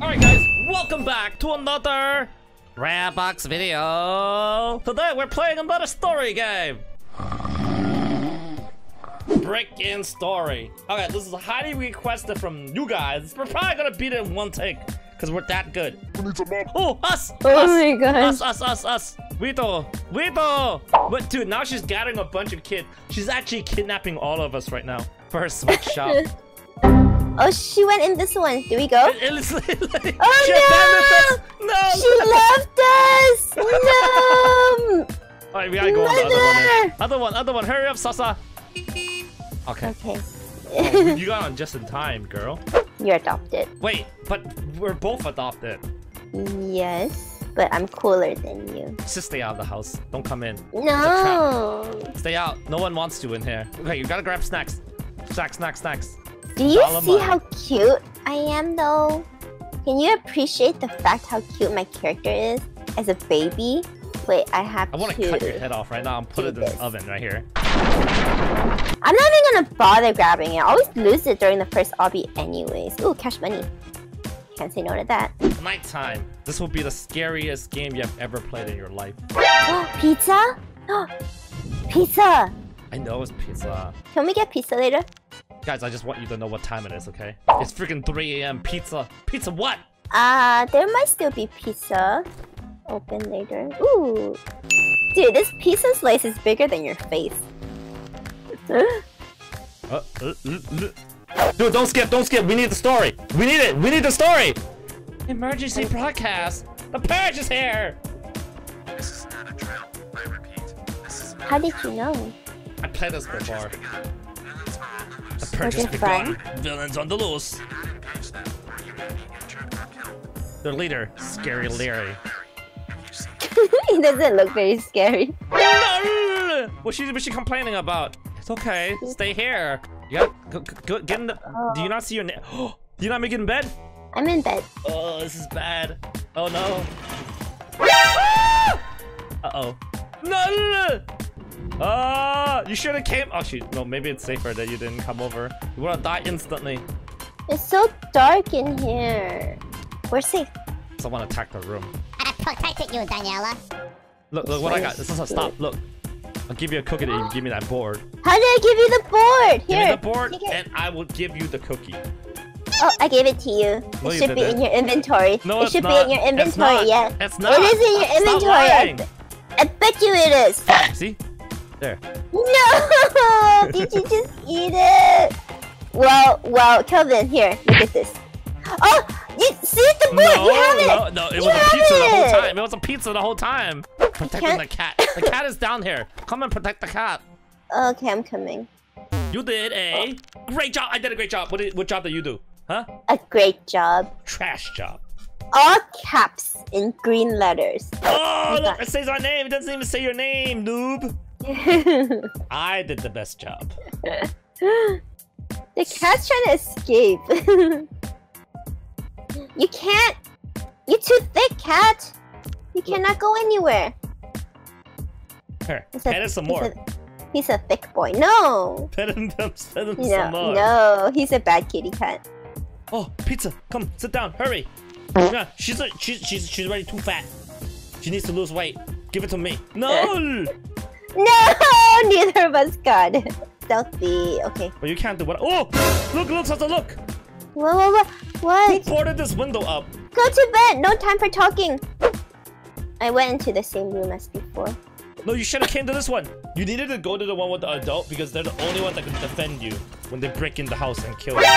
Alright guys, welcome back to another Rap Box video. Today we're playing another story game. Break-in story. Okay, this is highly requested from you guys. We're probably gonna beat it in one take, because we're that good. We need some help. Oh, us! Oh my gosh. Us. Vito! But dude, now she's gathering a bunch of kids. She's actually kidnapping all of us right now for her sweatshop. Oh, she went in this one. Do we go? Oh, she no! Us. No! She left us! No! Alright, we gotta go on the other one. Hurry up, Sasa. Okay. Oh, you got on just in time, girl. You're adopted. Wait, but we're both adopted. Yes, but I'm cooler than you. Just stay out of the house. Don't come in. No. Stay out. No one wants you in here. Okay, you gotta grab snacks. Snacks. Do you see how cute I am, though? Can you appreciate the fact how cute my character is as a baby? Wait, I want to cut your head off right now and put it in the oven right here. I'm not even gonna bother grabbing it. I always lose it during the first obby anyways. Ooh, cash money. Can't say no to that. Nighttime. This will be the scariest game you have ever played in your life. Pizza? Pizza! I know it's pizza. Can we get pizza later? Guys, I just want you to know what time it is, okay? It's freaking 3 a.m. Pizza. Pizza what? There might still be pizza. Open later. Ooh. Dude, this pizza slice is bigger than your face. Dude, don't skip. We need the story. We need the story. Emergency broadcast. The purge is here. This is not a trap. I repeat. This is not. How did you know? I played this before. The purge is begun. Villains on the loose. Their leader, Scary Larry. He doesn't look very scary. No! What's she complaining about? It's okay, stay here. You gotta get in the. Do you not see your name? Do you not make it in bed? I'm in bed. Oh, this is bad. Oh no. Uh oh. No. You should have came. Oh shoot. No, maybe it's safer that you didn't come over. You wanna die instantly. It's so dark in here. We're safe. Someone attacked the room. I protected you, Daniela. Look what I got. This is a stop. Look. I'll give you a cookie that you give me that board. How did I give you the board? Here, give me the board, and I will give you the cookie. Oh, I gave it to you. No, it should be in your inventory. No, it should not. Be in your inventory, yeah. It's not. It is in your inventory. I bet you it is. See? There. No! Did you just eat it? Well, Kelvin, here, look at this. Oh, you see the board? No, you have it. No, it was a pizza the whole time. It was a pizza the whole time. Protecting the cat. The cat is down here. Come and protect the cat. Okay, I'm coming. You did a great job. I did a great job. What job did you do? Huh? A great job. Trash job. All caps in green letters. Oh, look, it says our name. It doesn't even say your name, noob. I did the best job. The cat's trying to escape. You can't. You're too thick, cat. You cannot go anywhere. Here, pet him some more. He's a thick boy. No! Pet him some more. No, he's a bad kitty cat. Oh, pizza! Come, sit down, hurry! Yeah, she's already too fat. She needs to lose weight. Give it to me. No! No! Neither of us got it. Stealthy, okay. But you can't do what? Oh! Look, Sasa, look! What? What? Who boarded this window up? Go to bed! No time for talking! I went into the same room as before. No, you should have came to this one. You needed to go to the one with the adult because they're the only one that can defend you when they break in the house and kill you.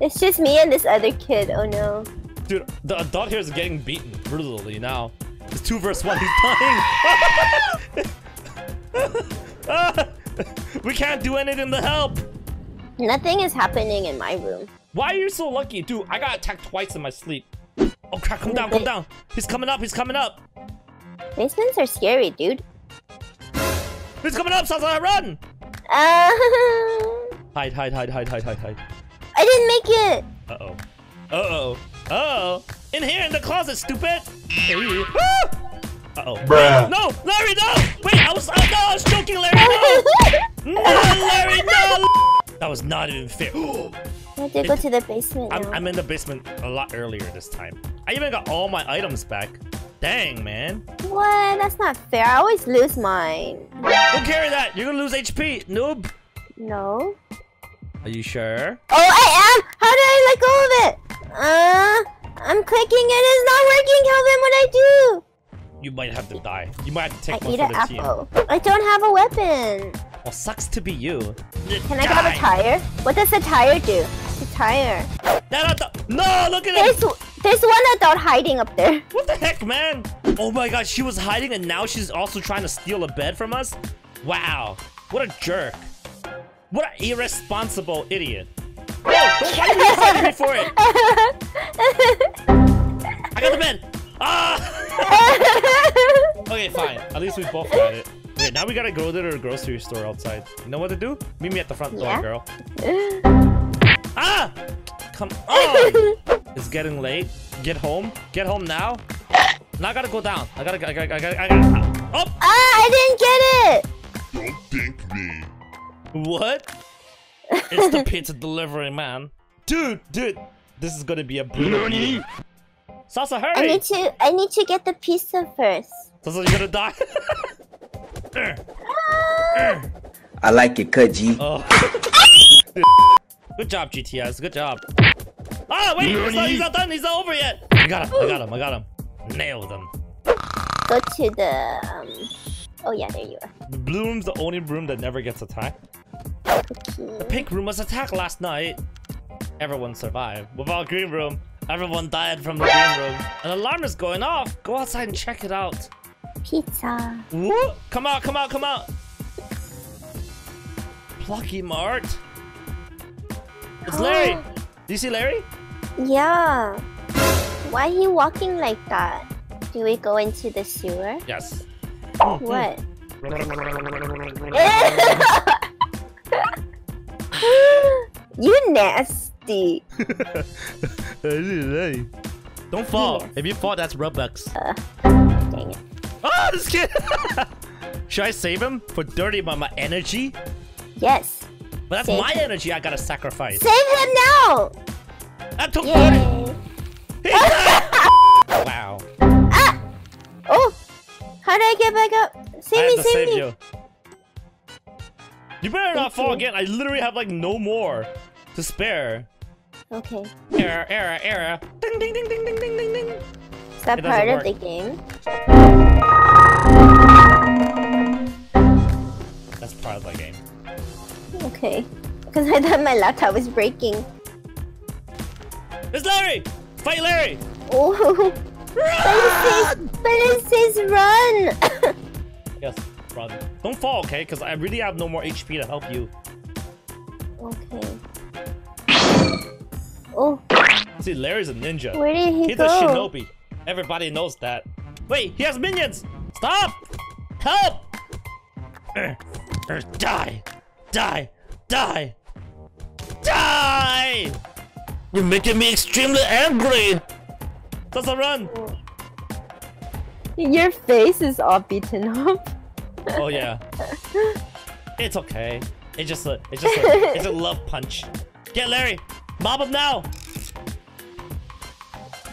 It's just me and this other kid. Oh no. Dude, the adult here is getting beaten brutally now. It's 2 versus 1. He's dying. We can't do anything to help. Nothing is happening in my room. Why are you so lucky? Dude, I got attacked twice in my sleep. Oh crap, come down. He's coming up. Basements are scary, dude. He's coming up, Sasa, run! Hide. I didn't make it! Uh-oh. In here, in the closet, stupid! Uh-oh. Bruh. No, Larry, no! Wait, I was joking, Larry, no! No, Larry, no! That was not even fair. I have to go to the basement. I'm in the basement a lot earlier this time. I even got all my items back. Dang, man. What? That's not fair. I always lose mine. Don't carry that. You're gonna lose HP, noob. No. Are you sure? Oh, I am. How did I let go of it? I'm clicking and it's not working. Kelvin, what do I do? You might have to die. You might have to take one for the team. I don't have a weapon. Well, sucks to be you. Can I grab a tire? What does a tire do? The tire. No, look at it. There's one adult hiding up there. What the heck, man? Oh my god, she was hiding and now she's also trying to steal a bed from us? Wow. What a jerk. What an irresponsible idiot. No, don't fight me for it. I got the bed. Ah! Okay, fine. At least we both got it. Okay, now we gotta go to the grocery store outside. You know what to do? Meet me at the front door, girl. Ah! Come on! It's getting late. Get home. Get home now. Now I gotta go down. I gotta. Up! Ah! I didn't get it! Don't dink me. What? It's the pizza delivery, man. Dude. This is gonna be a brutal. Sasa, hurry! I need to get the pizza first. Sasa, you're gonna die. I like it, Kaji. Oh. Good job, GTS. Good job. Ah, wait! He's not done. He's not over yet. I got him. Nailed him. Go to the. Oh yeah, there you are. The blue room's the only room that never gets attacked. Okay. The pink room was attacked last night. Everyone survived. Without green room. Everyone died from the game room. An alarm is going off. Go outside and check it out. Pizza. Whoa. Come out. Plucky Mart. It's Larry. Do you see Larry? Yeah. Why are you walking like that? Do we go into the sewer? Yes. What? You nasty. Don't fall. Yes. If you fall, that's Robux. Dang it. Ah, this kid! Should I save him for dirty by my energy? Yes. But that's save my him. Energy I gotta sacrifice. Save him now! That took 30! Wow. Ah! Oh! How did I get back up? Save me! You better not fall again. I literally have like no more to spare. Okay. Error. Ding, ding, ding, ding, ding, ding, ding, ding. Is that part of the game? That's part of the game. Okay. Because I thought my laptop was breaking. It's Larry! Fight Larry! Oh. Run! But it says run! Yes, run. Don't fall, okay? Because I really have no more HP to help you. Okay. Oh. See, Larry's a ninja. Where did he go? He's a shinobi. Everybody knows that. Wait, he has minions! Stop! Help! Die! You're making me extremely angry! Sasa, run! Your face is all beaten up. Oh yeah. It's okay. It's just a love punch. Get Larry! Mob him now!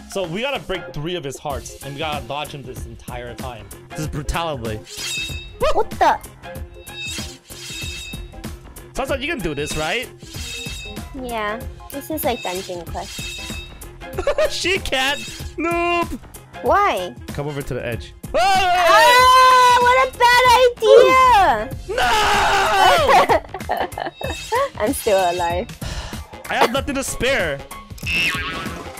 So we gotta break 3 of his hearts and we gotta dodge him this entire time. This is brutality. What the? Sasa, you can do this, right? Yeah. This is like dungeon quest. She can't! Noob! Why? Come over to the edge. Oh! Ah, what a bad idea! No! I'm still alive. I have nothing to spare.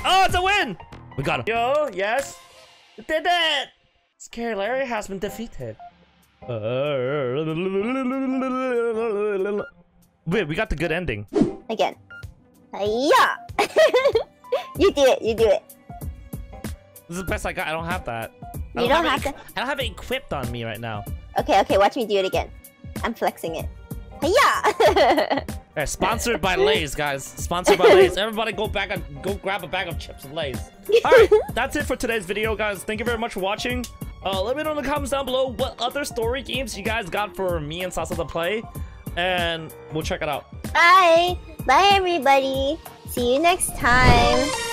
Oh, it's a win! We got him. Yo, yes. We did it! Scary Larry has been defeated. Wait, we got the good ending. Again. Yeah! You do it. This is the best I got. I don't have that. You don't have that? I don't have it equipped on me right now. Okay, watch me do it again. I'm flexing it. Yeah! Right, sponsored by Lays, guys. Sponsored by Lays. Everybody go grab a bag of chips and Lays. Alright, that's it for today's video, guys. Thank you very much for watching. Let me know in the comments down below what other story games you guys got for me and Sasa to play. And we'll check it out. Bye! Bye, everybody! See you next time.